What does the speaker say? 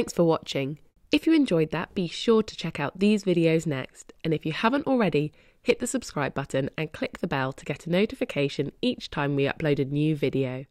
Thanks for watching. If you enjoyed that, be sure to check out these videos next, and if you haven't already, hit the subscribe button and click the bell to get a notification each time we upload a new video.